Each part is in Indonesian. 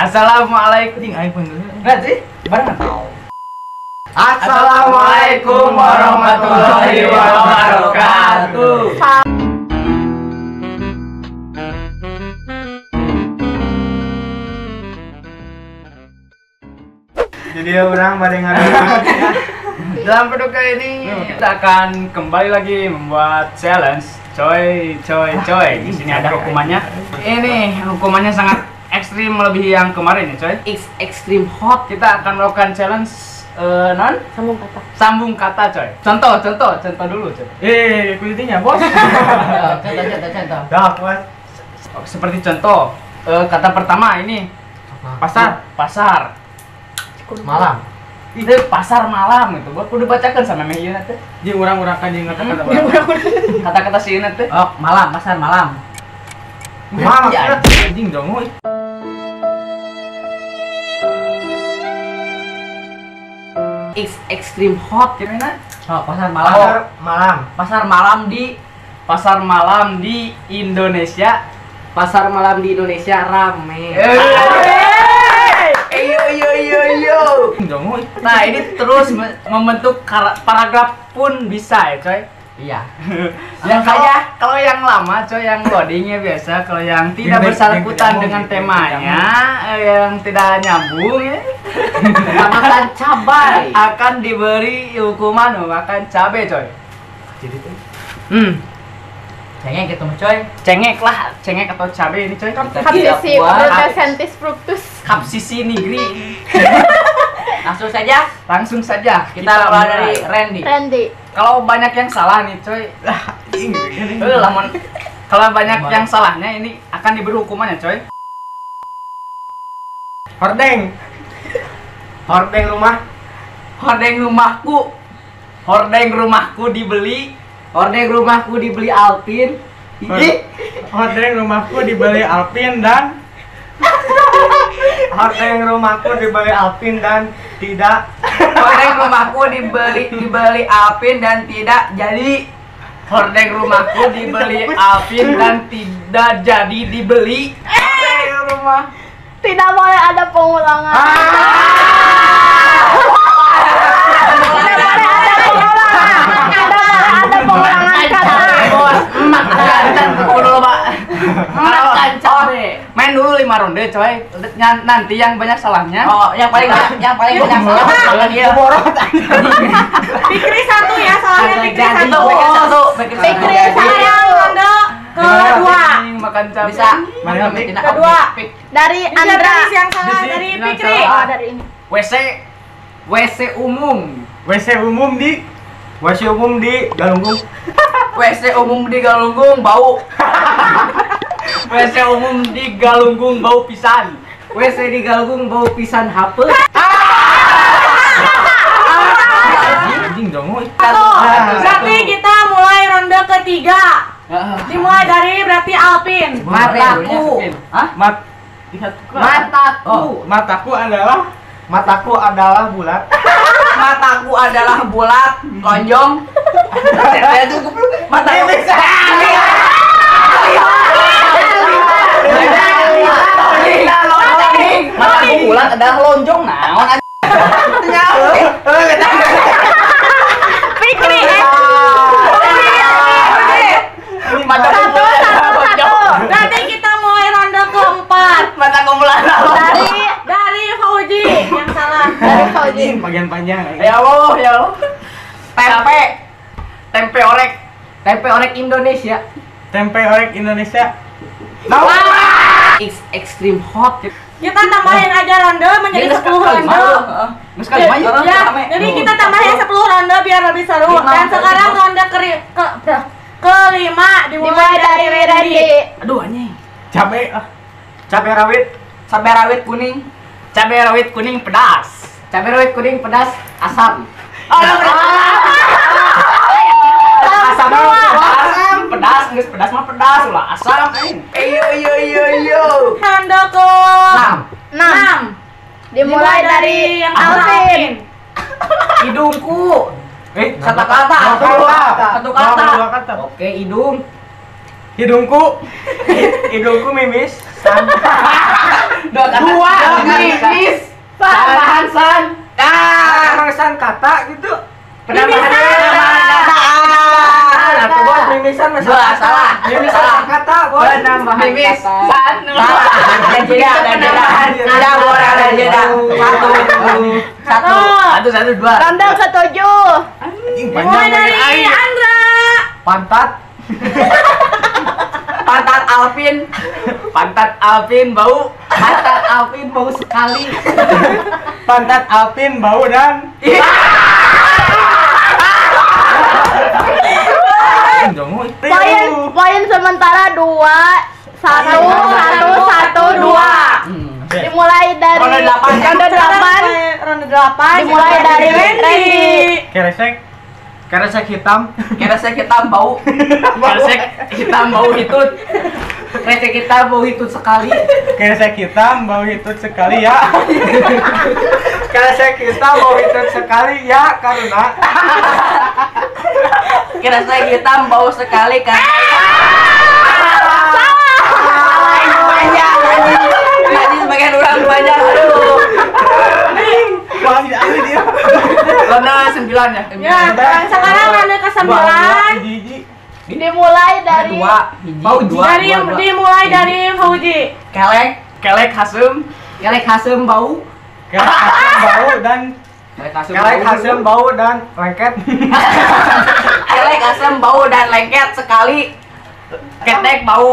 Assalamualaikum. Assalamualaikum warahmatullahi wabarakatuh. Jadi orang pada ngaruh. Dalam produk kali ini kita akan kembali lagi membuat challenge coy. Di sini ada hukumannya. Ini hukumannya sangat ekstrim melebihi yang kemarin ya coy. Ekstrim hot. Kita akan melakukan challenge sambung kata coy. Contoh dulu coy. Kuitinya bos. Contoh. Dah bos. Seperti contoh kata pertama ini pasar. Malam. Itu pasar malam gitu. Gua udah bacakan sama Mehyuna teh. Jadi orang-orang kan yang kata-kata. Kata-kata si Yuna teh. Oh, malam, pasar malam. Malam anjing dong. Extreme hot gimana? Oh, pasar malam. Pasar malam di Indonesia. Pasar malam di Indonesia rame. Yo. Nah, ini terus membentuk paragraf pun bisa ya, coy. Iya. Yang kayak kalau yang lama, coy, yang loadingnya biasa, kalau yang tidak bersangkutan dengan temanya, yang tidak nyambung ya. Makan cabai akan diberi hukuman makan cabai, coy. Jadi tuh. Cengek gitu coy. Cengek lah, cengek atau cabai ini coy. Kapsisi protesentis fructus. Kapsisi nigri. Langsung saja kita mulai dari Randy. Kalau banyak yang salah nih coy. Kalau banyak yang salahnya ini akan diberi hukumannya coy. Hordeng rumahku dibeli. Hordeng rumahku dibeli Alpin dan Hordeng rumahku dibeli Alpin dan tidak jadi dibeli. Rumah tidak boleh ada pengulangan. Main dulu 5 ronde coy. Nanti yang banyak salahnya. Oh, yang paling banyak salah dia. Borot. Fikri 1 ya salahnya. Fikri 1. Saya ronde kedua. Makan cabai. Bisa. Kedua. Dari Andra yang salah dari Fikri. Oh, dari ini. WC umum di Galunggung. WC umum di Galunggung bau pisan hape. Berarti kita mulai ronde ketiga. Dimulai dari berarti Alpin. Mataku adalah bulat. Lonjong. Mataku bulat adalah lonjong. Nah, Fikri. Mataku. Nanti kita mulai ronde keempat. Mataku bulat. Ini bagian panjang. Ya Allah. Tempe orek Indonesia. Extreme hot. Kita tambahin aja ronde menjadi 10 ronde. Jadi kita tambahin 10 ronde biar lebih seru. Dan sekarang ronde kelima dimulai dari Randy. Aduh anjing. Cabai rawit kuning pedas asam. Pedas lah asam. Ayo. Handoko. 6. Dimulai dari yang Alvin. Hidungku. Satu kata. Oke, hidung. Hidungku mimis. 2 kata. mimisan masalah salah. Mimisan kata, boleh nambahan mimisan. Ada boleh ada jeda. Satu dua. Tambah ketujuh. Mulai dari Andra. Pantat. Pantat Alvin. Pantat Alvin bau. Pantat Alvin bau sekali. Pantat Alvin bau dan. Poin sementara 2, 1, 1, 2. Dimulai dari ronde 8. Dimulai dari Randy. Keresek hitam bau. Keresek hitam bau hitut sekali. Keresek hitam bau hitut sekali ya karena keresek hitam bau sekali karena banyak tadi sebagian orang banyak aduh dia karena 9 ya. Ya, sekarang ada ke 9. Dimulai dari Fauji. Kelek Hasem bau. Kelek Hasem bau dan lengket. Kelek Hasem bau dan lengket sekali. Ketek bau.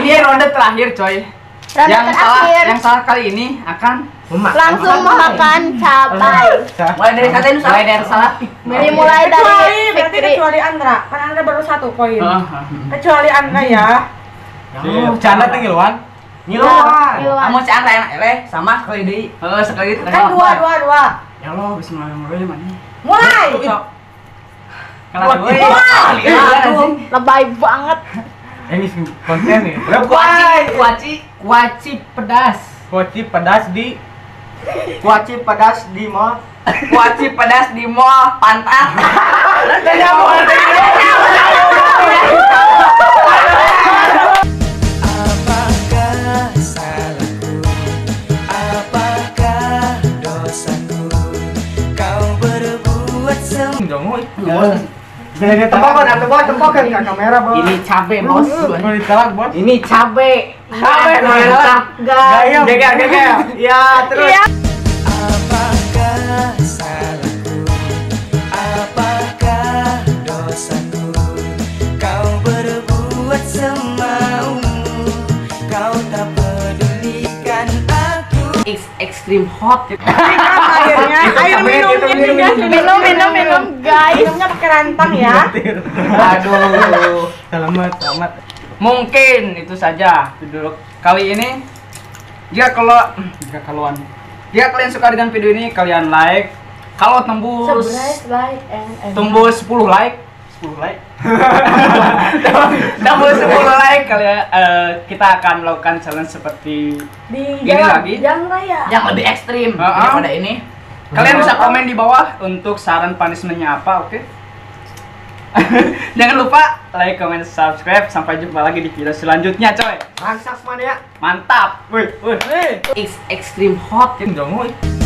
Ini ronde terakhir coy. Yang salah kali ini akan langsung memakan cabai. Mulai dari salah. Kecuali Andra, karena Andra baru 1 poin. Kecuali Andra ya. Canda tenggeluan. Ngiluan. Kamu canda enak eleh sama sekali deui. Heeh, sekali deui. Kan 2. Ya Allah, bismillahirrahmanirrahim. Mulai. Kalau gue lebay banget. Ini konten nih. Kuaci pedas di mall. Kuaci pedas di mall pantat. Apakah salahku? Apakah dosaku? Kau berbuat semua. Tembakan ke kamera, bos. Ini cabe, bos. Cabe. Geger. Ya, terus. Apakah salahku? Apakah dosaku? Kau berbuat semaumu. Kau tak pedulikan aku. Extreme hot. Ayo minum guys. Minumnya pakai rantang ya. Aduh, selamat. Mungkin itu saja video kali ini. Jika kalian suka dengan video ini, kalian like. Kalau tembus 10 like. Tembus 10 like kalian kita akan melakukan challenge seperti ini lagi. Yang lebih ekstrim daripada ini. Kalian bisa komen di bawah untuk saran punishment-nya apa, oke? Jangan lupa like, comment, subscribe. Sampai jumpa lagi di video selanjutnya, coy. Mantap. Wih. Extreme hot.